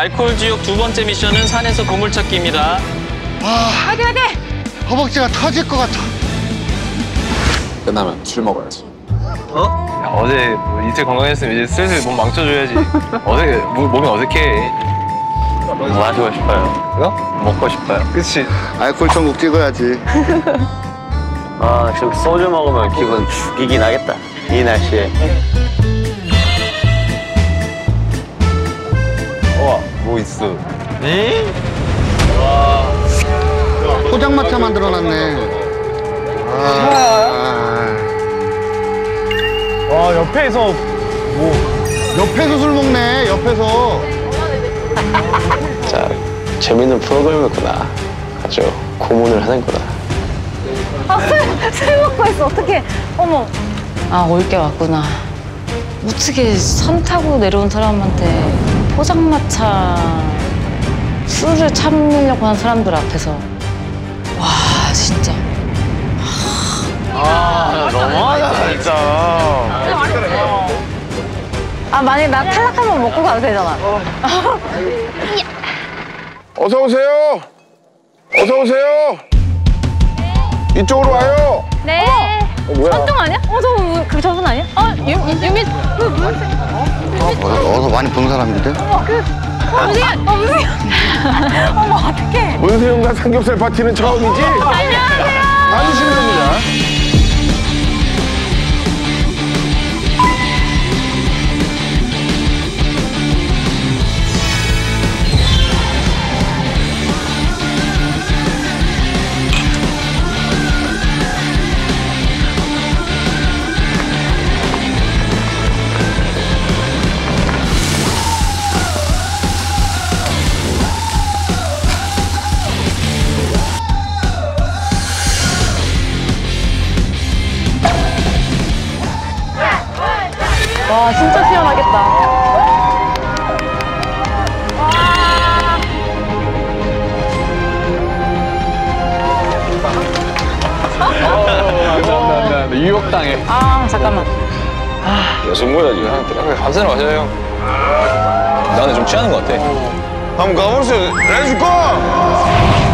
알코올지옥 두 번째 미션은 산에서 보물찾기입니다. 아, 어디 어디? 허벅지가 터질 것 같아. 끝나면 술 먹어야지. 어? 야, 어제 뭐 이틀 건강했으면 이제 슬슬 몸 망쳐줘야지. 어제 몸이 어색해. 뭐 하시고 싶어요? 이거? 먹고 싶어요. 그치. 알코올 천국 찍어야지. 아, 지금 소주 먹으면 기분 죽이긴 하겠다. 이 날씨에. 우와, 뭐 있어? 에? 와. 포장마차 만들어놨네. 아. 와, 옆에서 뭐. 옆에서 술 먹네, 옆에서. 자, 재밌는 프로그램이었구나. 아주 고문을 하는구나. 아, 술 먹고 있어. 어떡해. 어머. 아, 올 게 왔구나. 어떻게 산 타고 내려온 사람한테 포장마차 술을 참으려고 하는 사람들 앞에서. 와, 진짜. 아, 너무하다, 진짜. 아, 만약에 나 탈락하면 먹고 가도 되잖아. 어서오세요. 어서오세요. 이쪽으로 와요. 네. 뭐야? 천둥 아니야? 그 저분 아니야? 유미. 어디서 많이 본 사람인데? 문세윤. 어머, 어떡해. 문세윤과 삼겹살 파티는 처음이지? 안녕하세요. 받으시면 됩니다. 와, 진짜 시원하겠다. 와. 유혹당해. 아, 잠깐만. 무슨 뭐야, 이거. 밤새 마셔요. 나는 좀 취하는 것 같아. 한번 가보세요. 레츠고!